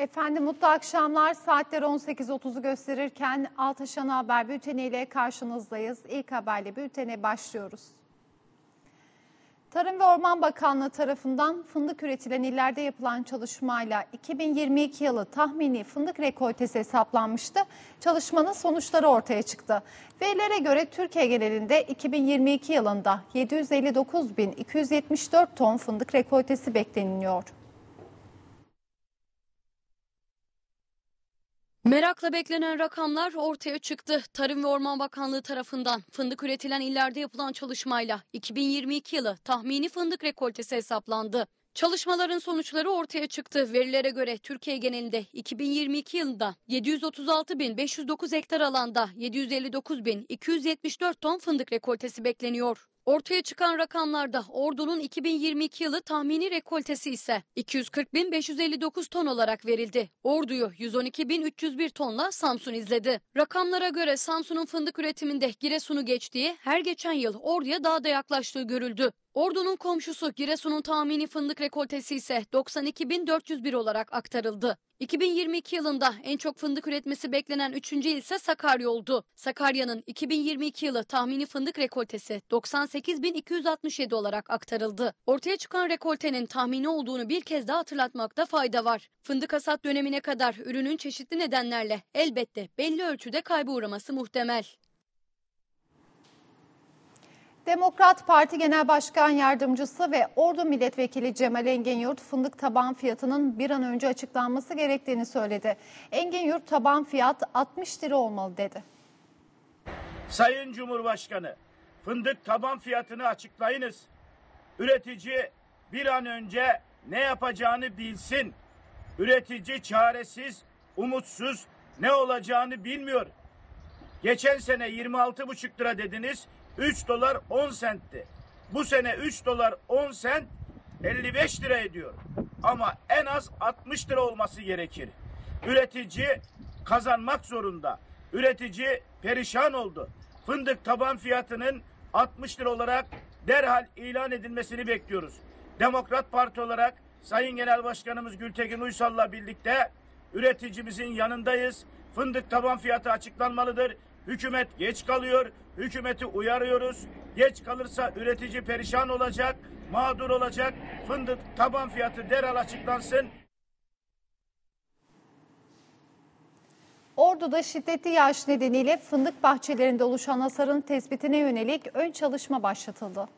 Efendim mutlu akşamlar. Saatler 18.30'u gösterirken Altaş Ana Haber Bülteni ile karşınızdayız. İlk haberle bültene başlıyoruz. Tarım ve Orman Bakanlığı tarafından fındık üretilen illerde yapılan çalışmayla 2022 yılı tahmini fındık rekoltesi hesaplanmıştı. Çalışmanın sonuçları ortaya çıktı. Verilere göre Türkiye genelinde 2022 yılında 759.274 ton fındık rekoltesi bekleniyor. Merakla beklenen rakamlar ortaya çıktı. Tarım ve Orman Bakanlığı tarafından fındık üretilen illerde yapılan çalışmayla 2022 yılı tahmini fındık rekoltesi hesaplandı. Çalışmaların sonuçları ortaya çıktı. Verilere göre Türkiye genelinde 2022 yılında 736.509 hektar alanda 759.274 ton fındık rekoltesi bekleniyor. Ortaya çıkan rakamlarda Ordu'nun 2022 yılı tahmini rekoltesi ise 240.559 ton olarak verildi. Ordu'yu 112.301 tonla Samsun izledi. Rakamlara göre Samsun'un fındık üretiminde Giresun'u geçtiği, her geçen yıl Ordu'ya daha da yaklaştığı görüldü. Ordu'nun komşusu Giresun'un tahmini fındık rekoltesi ise 92.401 olarak aktarıldı. 2022 yılında en çok fındık üretmesi beklenen 3. il ise Sakarya oldu. Sakarya'nın 2022 yılı tahmini fındık rekoltesi 98.267 olarak aktarıldı. Ortaya çıkan rekoltenin tahmini olduğunu bir kez daha hatırlatmakta fayda var. Fındık hasat dönemine kadar ürünün çeşitli nedenlerle elbette belli ölçüde kayba uğraması muhtemel. Demokrat Parti Genel Başkan Yardımcısı ve Ordu Milletvekili Cemal Enginyurt fındık taban fiyatının bir an önce açıklanması gerektiğini söyledi. Enginyurt taban fiyat 60 lira olmalı dedi. Sayın Cumhurbaşkanı, fındık taban fiyatını açıklayınız. Üretici bir an önce ne yapacağını bilsin. Üretici çaresiz, umutsuz, ne olacağını bilmiyor. Geçen sene 26,5 lira dediniz. 3 dolar 10 sentti. Bu sene 3 dolar 10 sent 55 lira ediyor. Ama en az 60 lira olması gerekir. Üretici kazanmak zorunda. Üretici perişan oldu. Fındık taban fiyatının 60 lira olarak derhal ilan edilmesini bekliyoruz. Demokrat Parti olarak Sayın Genel Başkanımız Gültekin Uysal'la birlikte üreticimizin yanındayız. Fındık taban fiyatı açıklanmalıdır. Hükümet geç kalıyor. Hükümeti uyarıyoruz. Geç kalırsa üretici perişan olacak, mağdur olacak. Fındık taban fiyatı derhal açıklansın. Ordu'da şiddetli yağış nedeniyle fındık bahçelerinde oluşan hasarın tespitine yönelik ön çalışma başlatıldı.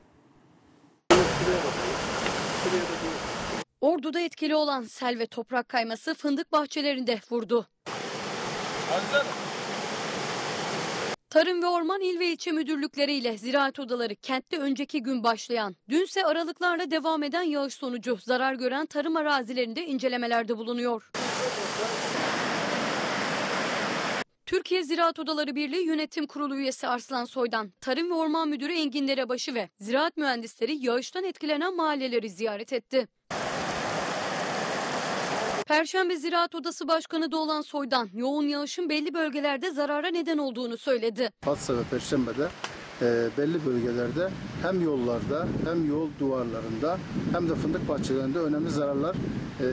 Ordu'da etkili olan sel ve toprak kayması fındık bahçelerinde vurdu. Hazır. Tarım ve Orman İl ve İlçe Müdürlükleri ile ziraat odaları kentte önceki gün başlayan, dünse aralıklarla devam eden yağış sonucu zarar gören tarım arazilerinde incelemelerde bulunuyor. Türkiye Ziraat Odaları Birliği Yönetim Kurulu üyesi Arslan Soydan, Tarım ve Orman Müdürü Engin Derebaşı ve ziraat mühendisleri yağıştan etkilenen mahalleleri ziyaret etti. Perşembe Ziraat Odası Başkanı da olan Soydan, yoğun yağışın belli bölgelerde zarara neden olduğunu söyledi. Pazar ve Perşembe'de belli bölgelerde hem yollarda hem yol duvarlarında hem de fındık bahçelerinde önemli zararlar,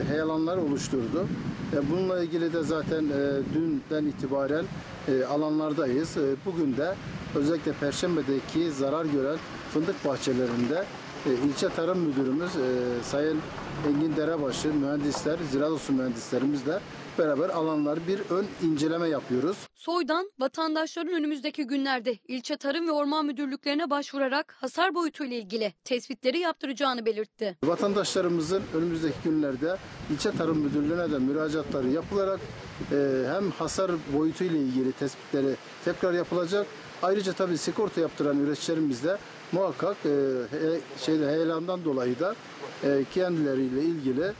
heyelanlar oluşturdu. Bununla ilgili de zaten dünden itibaren alanlardayız. Bugün de özellikle Perşembe'deki zarar gören fındık bahçelerinde ilçe Tarım Müdürümüz Sayın Engin Derebaşı, mühendisler, ziraat odası mühendislerimizle beraber alanları bir ön inceleme yapıyoruz. Soydan, vatandaşların önümüzdeki günlerde ilçe Tarım ve Orman Müdürlüklerine başvurarak hasar boyutuyla ilgili tespitleri yaptıracağını belirtti. Vatandaşlarımızın önümüzdeki günlerde ilçe Tarım Müdürlüğü'ne de müracaatları yapılarak hem hasar boyutuyla ilgili tespitleri tekrar yapılacak. Ayrıca tabii sigorta yaptıran üreticilerimiz de muhakkak heyelandan dolayı da kendileriyle ilgili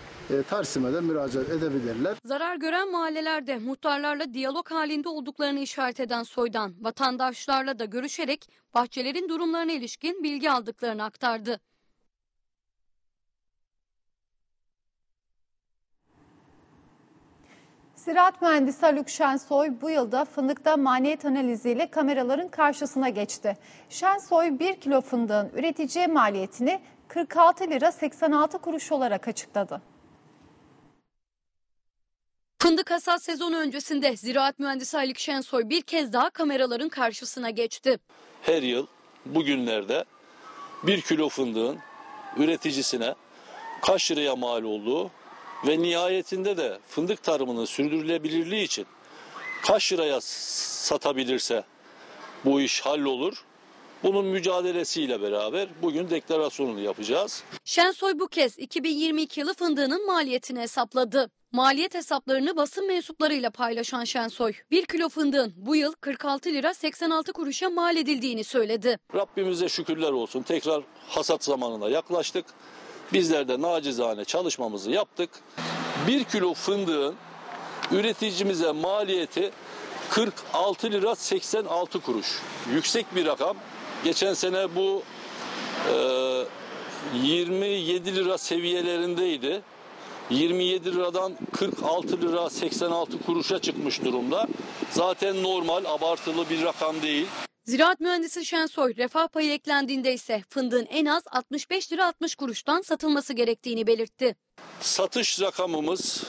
Tarsim'e müracaat edebilirler. Zarar gören mahallelerde muhtarlarla diyalog halinde olduklarını işaret eden Soydan, vatandaşlarla da görüşerek bahçelerin durumlarına ilişkin bilgi aldıklarını aktardı. Ziraat mühendisi Haluk Şensoy bu yılda fındıkta maliyet analiziyle kameraların karşısına geçti. Şensoy 1 kilo fındığın üreticiye maliyetini 46 lira 86 kuruş olarak açıkladı. Fındık hasat sezonu öncesinde Ziraat Mühendisi Haluk Şensoy bir kez daha kameraların karşısına geçti. Her yıl bugünlerde 1 kilo fındığın üreticisine kaç liraya mal olduğu ve nihayetinde de fındık tarımının sürdürülebilirliği için kaç liraya satabilirse bu iş hallolur. Bunun mücadelesiyle beraber bugün deklarasyonunu yapacağız. Şensoy bu kez 2022 yılı fındığının maliyetini hesapladı. Maliyet hesaplarını basın mensuplarıyla paylaşan Şensoy, 1 kilo fındığın bu yıl 46 lira 86 kuruşa mal edildiğini söyledi. Rabbimize şükürler olsun, tekrar hasat zamanına yaklaştık. Bizler de nacizane çalışmamızı yaptık. 1 kilo fındığın üreticimize maliyeti 46 lira 86 kuruş. Yüksek bir rakam. Geçen sene bu 27 lira seviyelerindeydi. 27 liradan 46 lira 86 kuruşa çıkmış durumda. Zaten normal, abartılı bir rakam değil. Ziraat Mühendisi Şensoy, refah payı eklendiğinde ise fındığın en az 65 lira 60 kuruştan satılması gerektiğini belirtti. Satış rakamımız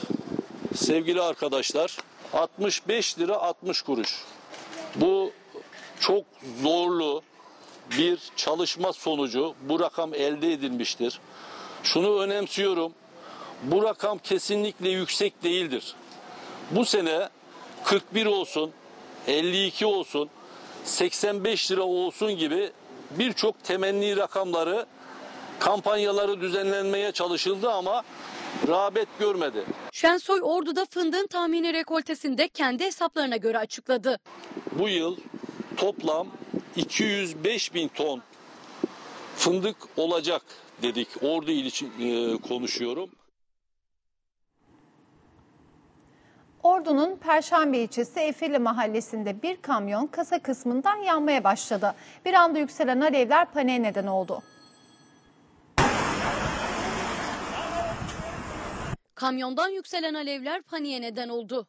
sevgili arkadaşlar 65 lira 60 kuruş. Bu çok zorlu bir çalışma sonucu bu rakam elde edilmiştir. Şunu önemsiyorum. Bu rakam kesinlikle yüksek değildir. Bu sene 41 olsun, 52 olsun, 85 lira olsun gibi birçok temenni rakamları, kampanyaları düzenlenmeye çalışıldı ama rağbet görmedi. Şensoy Ordu'da fındığın tahmini rekoltesinde kendi hesaplarına göre açıkladı. Bu yıl toplam 205 bin ton fındık olacak dedik. Ordu için konuşuyorum. Ordu'nun Perşembe ilçesi Efirli mahallesinde bir kamyon kasa kısmından yanmaya başladı. Bir anda yükselen alevler paniğe neden oldu. Kamyondan yükselen alevler paniğe neden oldu.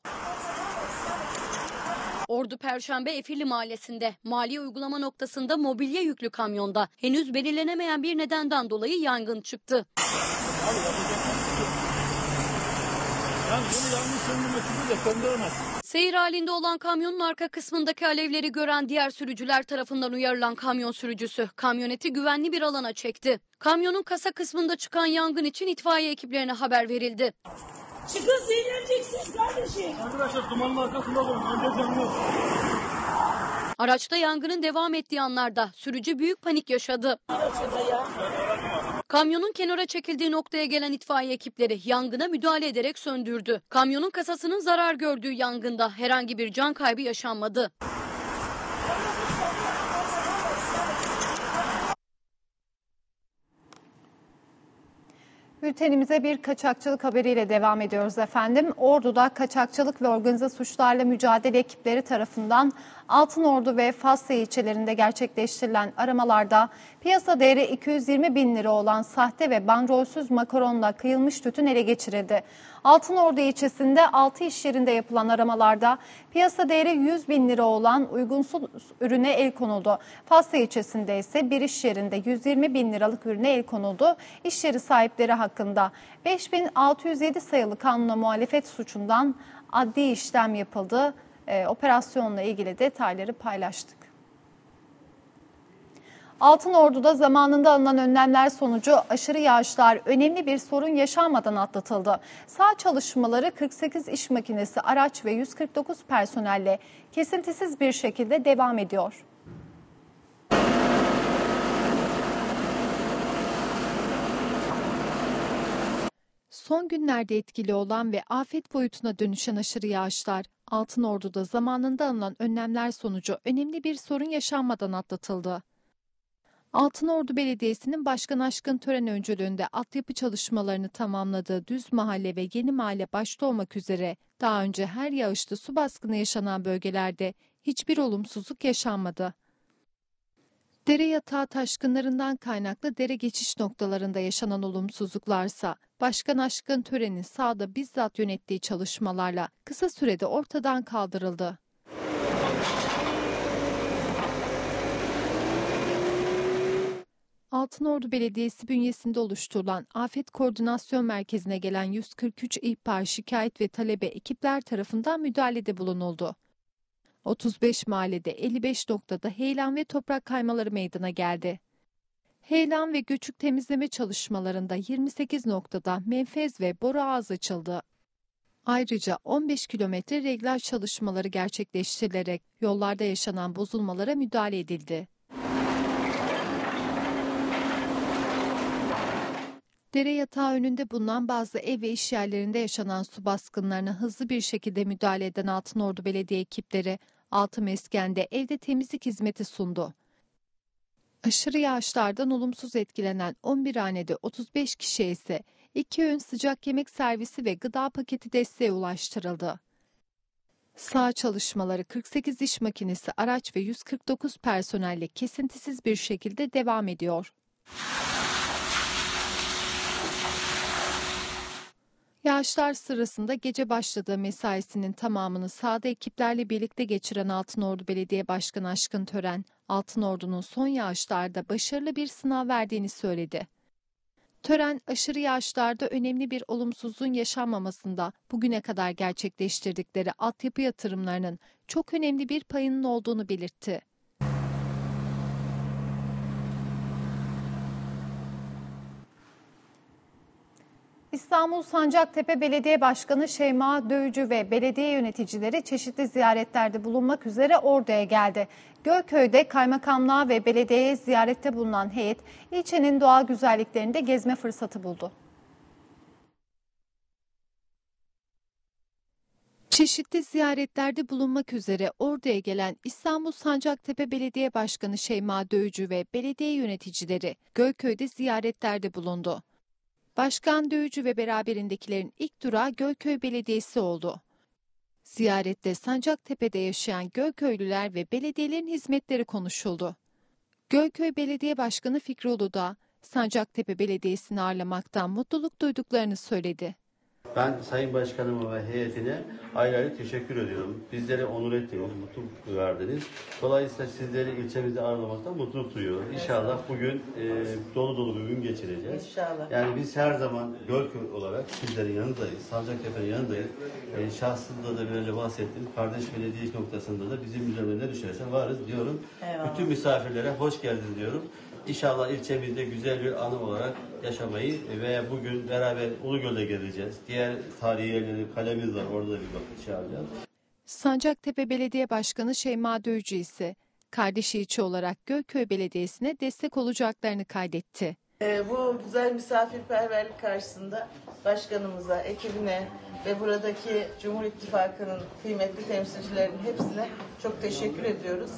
Ordu Perşembe Efirli mahallesinde maliye uygulama noktasında mobilya yüklü kamyonda henüz belirlenemeyen bir nedenden dolayı yangın çıktı. Seyir halinde olan kamyonun arka kısmındaki alevleri gören diğer sürücüler tarafından uyarılan kamyon sürücüsü kamyoneti güvenli bir alana çekti. Kamyonun kasa kısmında çıkan yangın için itfaiye ekiplerine haber verildi. Çıkın, seyirleyeceksiniz kardeşim. Arkadaşlar dumanın arkasında durun. Araçta yangının devam ettiği anlarda sürücü büyük panik yaşadı. Kamyonun kenara çekildiği noktaya gelen itfaiye ekipleri yangına müdahale ederek söndürdü. Kamyonun kasasının zarar gördüğü yangında herhangi bir can kaybı yaşanmadı. Bültenimize bir kaçakçılık haberiyle devam ediyoruz efendim. Ordu'da kaçakçılık ve organize suçlarla mücadele ekipleri tarafından Altınordu ve Faslı ilçelerinde gerçekleştirilen aramalarda piyasa değeri 220 bin lira olan sahte ve bandrolsüz makaronla kıyılmış tütün ele geçirildi. Altınordu ilçesinde 6 iş yerinde yapılan aramalarda piyasa değeri 100 bin lira olan uygunsuz ürüne el konuldu. Faslı ilçesinde ise bir iş yerinde 120 bin liralık ürüne el konuldu. İş yeri sahipleri hakkında 5607 sayılı kanuna muhalefet suçundan adli işlem yapıldı. Operasyonla ilgili detayları paylaştık. Altınordu'da zamanında alınan önlemler sonucu aşırı yağışlar önemli bir sorun yaşanmadan atlatıldı. Sağ çalışmaları 48 iş makinesi, araç ve 149 personelle kesintisiz bir şekilde devam ediyor. Son günlerde etkili olan ve afet boyutuna dönüşen aşırı yağışlar Altınordu'da zamanında alınan önlemler sonucu önemli bir sorun yaşanmadan atlatıldı. Altınordu Belediyesi'nin Başkanı Aşkın Tören öncülüğünde altyapı çalışmalarını tamamladığı Düz Mahalle ve Yeni Mahalle başta olmak üzere daha önce her yağışlı su baskını yaşanan bölgelerde hiçbir olumsuzluk yaşanmadı. Dere yatağı taşkınlarından kaynaklı dere geçiş noktalarında yaşanan olumsuzluklarsa Başkan Aşkın Tören'in sahada bizzat yönettiği çalışmalarla kısa sürede ortadan kaldırıldı. Altınordu Belediyesi bünyesinde oluşturulan Afet Koordinasyon Merkezi'ne gelen 143 ihbar, şikayet ve talebe ekipler tarafından müdahalede bulunuldu. 35 mahallede 55 noktada heyelan ve toprak kaymaları meydana geldi. Heyelan ve göçük temizleme çalışmalarında 28 noktada menfez ve boru ağız açıldı. Ayrıca 15 kilometre reglaj çalışmaları gerçekleştirilerek yollarda yaşanan bozulmalara müdahale edildi. Dere yatağı önünde bulunan bazı ev ve iş yerlerinde yaşanan su baskınlarına hızlı bir şekilde müdahale eden Altınordu Belediye ekipleri Altımeşken'de evde temizlik hizmeti sundu. Aşırı yağışlardan olumsuz etkilenen 11 hanede 35 kişiye ise 2 öğün sıcak yemek servisi ve gıda paketi desteğe ulaştırıldı. Sağ çalışmaları 48 iş makinesi, araç ve 149 personelle kesintisiz bir şekilde devam ediyor. Yağışlar sırasında gece başladığı mesaisinin tamamını sahada ekiplerle birlikte geçiren Altınordu Belediye Başkanı Aşkın Tören, Altınordu'nun son yağışlarda başarılı bir sınav verdiğini söyledi. Tören, aşırı yağışlarda önemli bir olumsuzluğun yaşanmamasında bugüne kadar gerçekleştirdikleri altyapı yatırımlarının çok önemli bir payının olduğunu belirtti. İstanbul Sancaktepe Belediye Başkanı Şeyma Dövcü ve belediye yöneticileri çeşitli ziyaretlerde bulunmak üzere Ordu'ya geldi. Gölköy'de kaymakamlığa ve belediyeye ziyarette bulunan heyet, ilçenin doğal güzelliklerinde gezme fırsatı buldu. Çeşitli ziyaretlerde bulunmak üzere Ordu'ya gelen İstanbul Sancaktepe Belediye Başkanı Şeyma Dövcü ve belediye yöneticileri Gölköy'de ziyaretlerde bulundu. Başkan Dövcü ve beraberindekilerin ilk durağı Gölköy Belediyesi oldu. Ziyarette Sancaktepe'de yaşayan Gölköylüler ve belediyelerin hizmetleri konuşuldu. Gölköy Belediye Başkanı Fikrioğlu da Sancaktepe Belediyesi'ni ağırlamaktan mutluluk duyduklarını söyledi. Ben Sayın Başkanıma ve heyetine ayrı ayrı teşekkür ediyorum. Bizleri onur ettiniz, mutluluk verdiniz. Dolayısıyla sizleri ilçemizde ağırlamaktan mutluluk duyuyorum. İnşallah bugün dolu dolu bir gün geçireceğiz. İnşallah. Yani biz her zaman Gölköy olarak sizlerin yanındayız. Sancaktepe'nin yanındayız. Şahsında da böyle bahsettiğiniz kardeş belediye noktasında da bizim üzerine ne düşerse varız diyorum. Eyvallah. Bütün misafirlere hoş geldiniz diyorum. İnşallah ilçemizde güzel bir anı olarak yaşamayı ve bugün beraber Ulugöl'e geleceğiz. Diğer tarihi yerleri, kalemiz var, orada bir bakış yapacağız. Sancaktepe Belediye Başkanı Şeyma Dövcü ise kardeşi ilçe olarak Gölköy Belediyesi'ne destek olacaklarını kaydetti. Bu güzel misafirperverlik karşısında başkanımıza, ekibine ve buradaki Cumhur İttifakı'nın kıymetli temsilcilerinin hepsine çok teşekkür ediyoruz.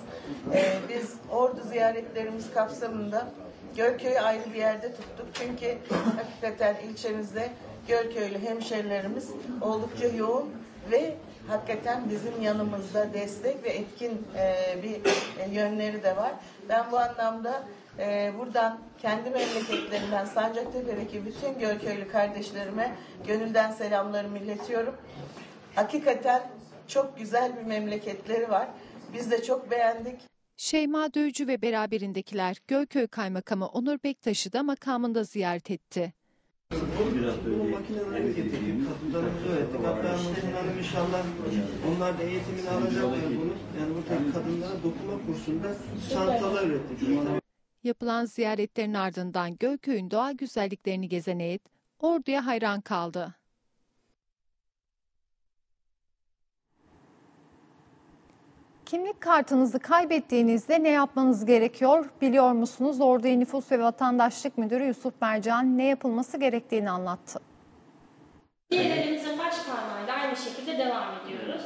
Biz Ordu ziyaretlerimiz kapsamında Gölköy'ü ayrı bir yerde tuttuk. Çünkü hakikaten ilçemizde Gölköylü hemşerilerimiz oldukça yoğun ve hakikaten bizim yanımızda destek ve etkin bir yönleri de var. Ben bu anlamda buradan kendi memleketlerinden Sancaktepe'deki bütün Gölköylü kardeşlerime gönülden selamlarımı iletiyorum. Hakikaten çok güzel bir memleketleri var. Biz de çok beğendik. Şeyma Dövcü ve beraberindekiler Gölköy Kaymakamı Onur Bektaş'ı da makamında ziyaret etti. Bu makineleri getirdik, kadınlarımızı öğrettik. Hatta bunların inşallah onlar da eğitimini alacaklar bunu. Yani buradaki kadınlara dokuma kursunda çantalar ürettik. Yapılan ziyaretlerin ardından Gölköy'ün doğal güzelliklerini gezen heyet Ordu'ya hayran kaldı. Kimlik kartınızı kaybettiğinizde ne yapmanız gerekiyor biliyor musunuz? Ordu İl Nüfus ve Vatandaşlık Müdürü Yusuf Mercan ne yapılması gerektiğini anlattı. Diğerlerimizin baş parmağıyla aynı şekilde devam ediyoruz.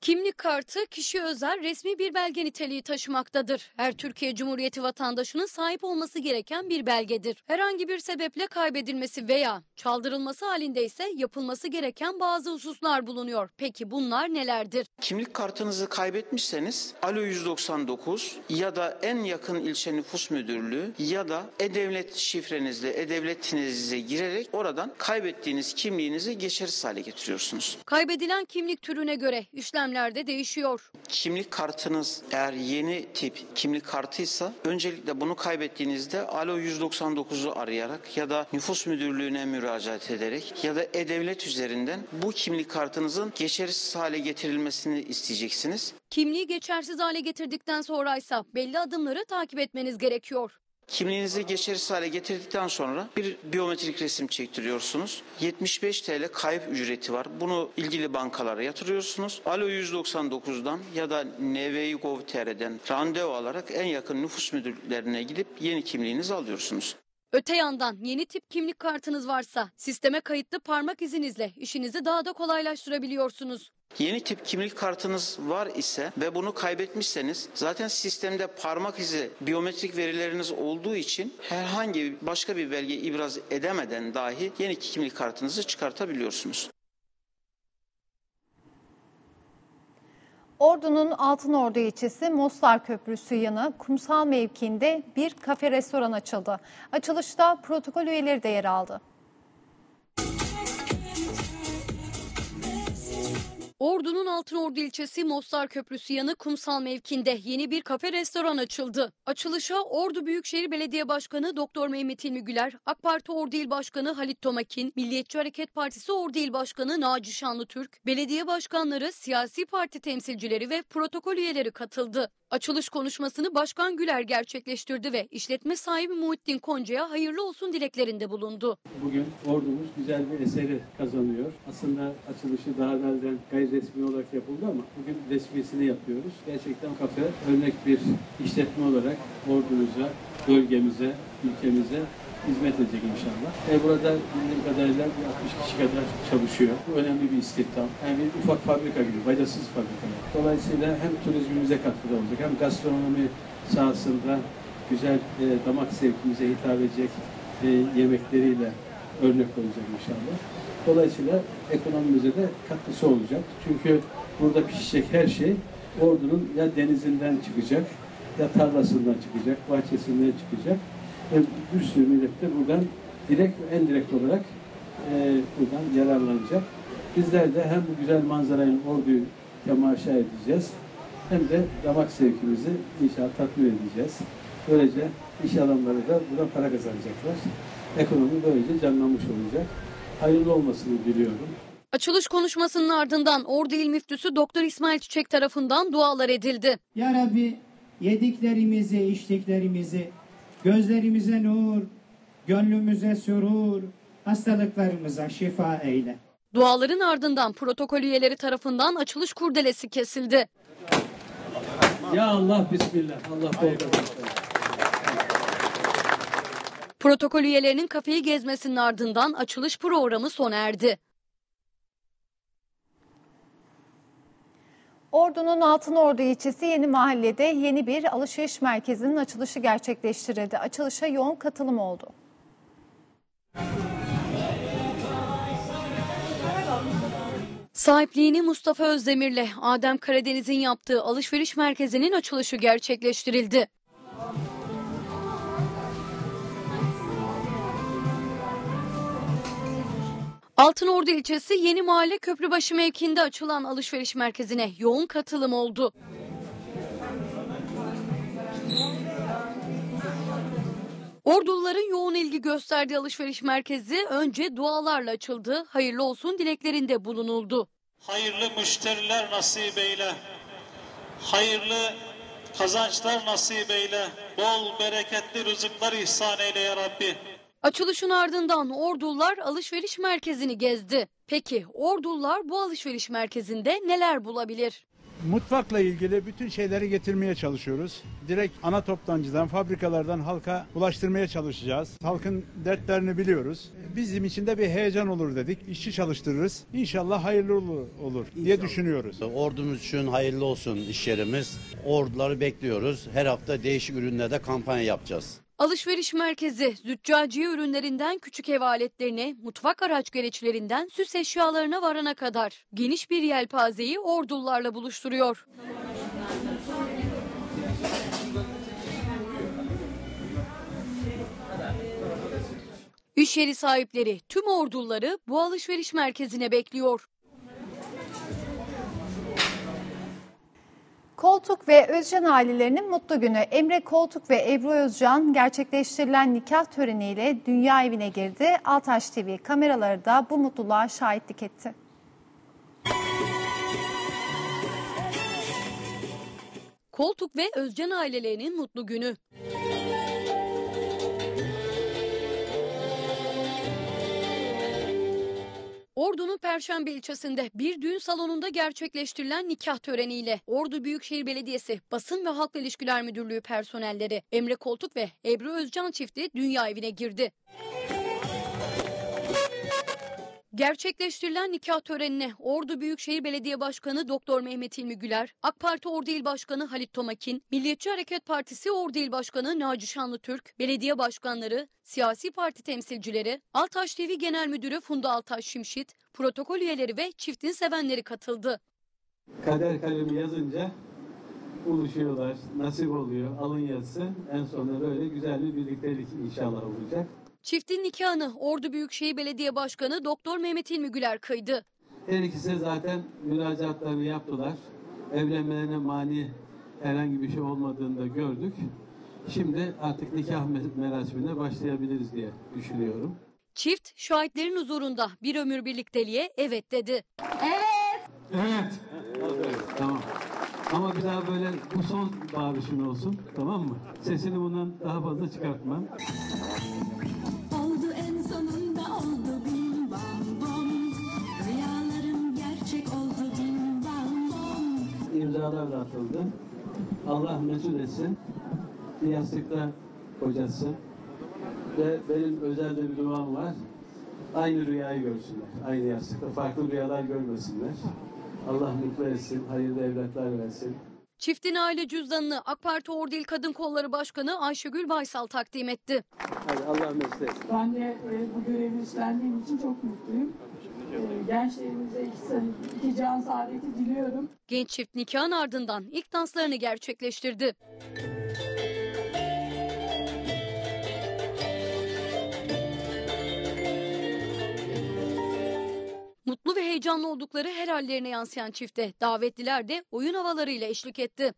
Kimlik kartı kişi özel resmi bir belge niteliği taşımaktadır. Her Türkiye Cumhuriyeti vatandaşının sahip olması gereken bir belgedir. Herhangi bir sebeple kaybedilmesi veya çaldırılması halinde ise yapılması gereken bazı hususlar bulunuyor. Peki bunlar nelerdir? Kimlik kartınızı kaybetmişseniz Alo 199 ya da en yakın ilçe nüfus müdürlüğü ya da e-devlet şifrenizle e-devletinize girerek oradan kaybettiğiniz kimliğinizi geçersiz hale getiriyorsunuz. Kaybedilen kimlik türüne göre işlem dönemlerde değişiyor. Kimlik kartınız eğer yeni tip kimlik kartıysa öncelikle bunu kaybettiğinizde Alo 199'u arayarak ya da nüfus müdürlüğüne müracaat ederek ya da e-devlet üzerinden bu kimlik kartınızın geçersiz hale getirilmesini isteyeceksiniz. Kimliği geçersiz hale getirdikten sonra ise belli adımları takip etmeniz gerekiyor. Kimliğinizi geçersiz hale getirdikten sonra bir biyometrik resim çektiriyorsunuz. 75 TL kayıp ücreti var. Bunu ilgili bankalara yatırıyorsunuz. Alo 199'dan ya da nv.gov.tr'den randevu alarak en yakın nüfus müdürlüklerine gidip yeni kimliğinizi alıyorsunuz. Öte yandan yeni tip kimlik kartınız varsa sisteme kayıtlı parmak izinizle işinizi daha da kolaylaştırabiliyorsunuz. Yeni tip kimlik kartınız var ise ve bunu kaybetmişseniz zaten sistemde parmak izi biyometrik verileriniz olduğu için herhangi başka bir belge ibraz edemeden dahi yeni kimlik kartınızı çıkartabiliyorsunuz. Ordu'nun Altınordu ilçesi Mostar Köprüsü yanı kumsal mevkiinde bir kafe restoran açıldı. Açılışta protokol üyeleri de yer aldı. Ordu'nun Altınordu ilçesi Mostar Köprüsü yanı kumsal mevkinde yeni bir kafe restoran açıldı. Açılışa Ordu Büyükşehir Belediye Başkanı Dr. Mehmet Hilmi Güler, AK Parti Ordu İl Başkanı Halit Tomakin, Milliyetçi Hareket Partisi Ordu İl Başkanı Naci Şanlı Türk, belediye başkanları, siyasi parti temsilcileri ve protokol üyeleri katıldı. Açılış konuşmasını Başkan Güler gerçekleştirdi ve işletme sahibi Muhittin Konca'ya hayırlı olsun dileklerinde bulundu. Bugün ordumuz güzel bir eseri kazanıyor. Aslında açılışı daha evvelden gayri resmi olarak yapıldı ama bugün resmisini yapıyoruz. Gerçekten kafe örnek bir işletme olarak ordumuza, bölgemize, ülkemize hizmet edecek inşallah. Burada bildiğim kadarıyla 60 kişi kadar çalışıyor. Bu önemli bir istihdam. Yani bir ufak fabrika gibi, faydasız fabrika. Dolayısıyla hem turizmimize katkıda olacak hem gastronomi sahasında güzel damak zevkimize hitap edecek yemekleriyle örnek olacak inşallah. Dolayısıyla ekonomimize de katkısı olacak. Çünkü burada pişecek her şey ordunun ya denizinden çıkacak, ya tarlasından çıkacak, bahçesinden çıkacak. Bir sürü millet de buradan direkt ve indirekt olarak buradan yararlanacak. Bizler de hem bu güzel manzarayı Ordu'yu temaşa edeceğiz hem de damak zevkimizi inşallah tatmin edeceğiz. Böylece iş adamları da buradan para kazanacaklar. Ekonomi böylece canlanmış olacak. Hayırlı olmasını diliyorum. Açılış konuşmasının ardından Ordu İl Müftüsü Dr. İsmail Çiçek tarafından dualar edildi. Ya Rabbi yediklerimizi, içtiklerimizi, gözlerimize nur, gönlümüze sürur, hastalıklarımıza şifa eyle. Duaların ardından protokol üyeleri tarafından açılış kurdelesi kesildi. Ya Allah, bismillah. Allah korusun. Protokol üyelerinin kafeyi gezmesinin ardından açılış programı sona erdi. Ordu'nun Altınordu ilçesi Yeni Mahalle'de yeni bir alışveriş merkezinin açılışı gerçekleştirildi. Açılışa yoğun katılım oldu. Sahipliğini Mustafa Özdemir'le Adem Karadeniz'in yaptığı alışveriş merkezinin açılışı gerçekleştirildi. Altınordu ilçesi Yeni Mahalle Köprübaşı mevkiinde açılan alışveriş merkezine yoğun katılım oldu. Orduluların yoğun ilgi gösterdiği alışveriş merkezi önce dualarla açıldı, hayırlı olsun dileklerinde bulunuldu. Hayırlı müşteriler nasip eyle, hayırlı kazançlar nasip eyle, bol bereketli rızıklar ihsan eyle ya Rabbi. Açılışın ardından Ordulular alışveriş merkezini gezdi. Peki Ordulular bu alışveriş merkezinde neler bulabilir? Mutfakla ilgili bütün şeyleri getirmeye çalışıyoruz. Direkt ana toptancıdan, fabrikalardan halka ulaştırmaya çalışacağız. Halkın dertlerini biliyoruz. Bizim için de bir heyecan olur dedik. İşçi çalıştırırız. İnşallah hayırlı olur diye düşünüyoruz. Ordumuz için hayırlı olsun iş yerimiz. Orduları bekliyoruz. Her hafta değişik ürünlerde kampanya yapacağız. Alışveriş merkezi züccaciye ürünlerinden küçük ev aletlerine, mutfak araç gereçlerinden süs eşyalarına varana kadar geniş bir yelpazeyi Ordulularla buluşturuyor. İş yeri sahipleri tüm Orduluları bu alışveriş merkezine bekliyor. Koltuk ve Özcan ailelerinin mutlu günü. Emre Koltuk ve Ebru Özcan gerçekleştirilen nikah töreniyle dünya evine girdi. Altaş TV kameraları da bu mutluluğa şahitlik etti. Koltuk ve Özcan ailelerinin mutlu günü. Ordu'nun Perşembe ilçesinde bir düğün salonunda gerçekleştirilen nikah töreniyle Ordu Büyükşehir Belediyesi Basın ve Halkla İlişkiler Müdürlüğü personelleri Emre Koltuk ve Ebru Özcan çifti dünya evine girdi. Gerçekleştirilen nikah törenine Ordu Büyükşehir Belediye Başkanı Dr. Mehmet Hilmi Güler, AK Parti Ordu İl Başkanı Halit Tomakin, Milliyetçi Hareket Partisi Ordu İl Başkanı Naci Şanlı Türk, belediye başkanları, siyasi parti temsilcileri, Altaş TV Genel Müdürü Funda Altaş Şimşit, protokol üyeleri ve çiftin sevenleri katıldı. Kader kalemi yazınca buluşuyorlar, nasip oluyor, alın yazısı, en sonunda böyle güzel bir birliktelik inşallah olacak. Çiftin nikahını Ordu Büyükşehir Belediye Başkanı Doktor Mehmet Hilmi Güler kıydı. Her ikisi zaten müracaatlarını yaptılar. Evlenmelerine mani herhangi bir şey olmadığını da gördük. Şimdi artık nikah merasimine başlayabiliriz diye düşünüyorum. Çift şahitlerin huzurunda bir ömür birlikteliğe evet dedi. Evet. Evet. Evet. Tamam. Ama bir daha böyle bu son bağırışın olsun, tamam mı? Sesini bundan daha fazla çıkartmam. İmzalar da atıldı. Allah mesul etsin. Diyastıkta kocası. Ve benim özel de bir duam var. Aynı rüyayı görsünler. Aynı yastıkta. Farklı rüyalar görmesinler. Allah mutlu etsin. Hayırlı evlatlar versin. Çiftin aile cüzdanını AK Parti Ordu İl Kadın Kolları Başkanı Ayşegül Baysal takdim etti. Hadi Allah mesul etsin. Ben de bu görevi üstlendiğim için çok mutluyum. Gençlerimize iki can saadeti diliyorum. Genç çift nikahın ardından ilk danslarını gerçekleştirdi. Mutlu ve heyecanlı oldukları her hallerine yansıyan çifte davetliler de oyun havalarıyla eşlik etti.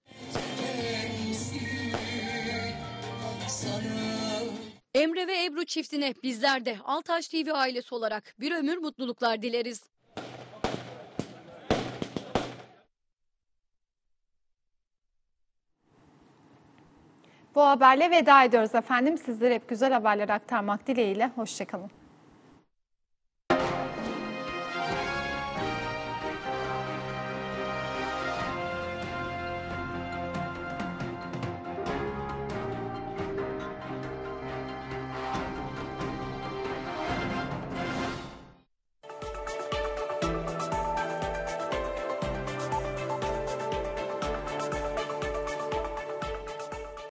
Emre ve Ebru çiftine bizler de Altaş TV ailesi olarak bir ömür mutluluklar dileriz. Bu haberle veda ediyoruz efendim. Sizlere hep güzel haberler aktarmak dileğiyle. Hoşçakalın.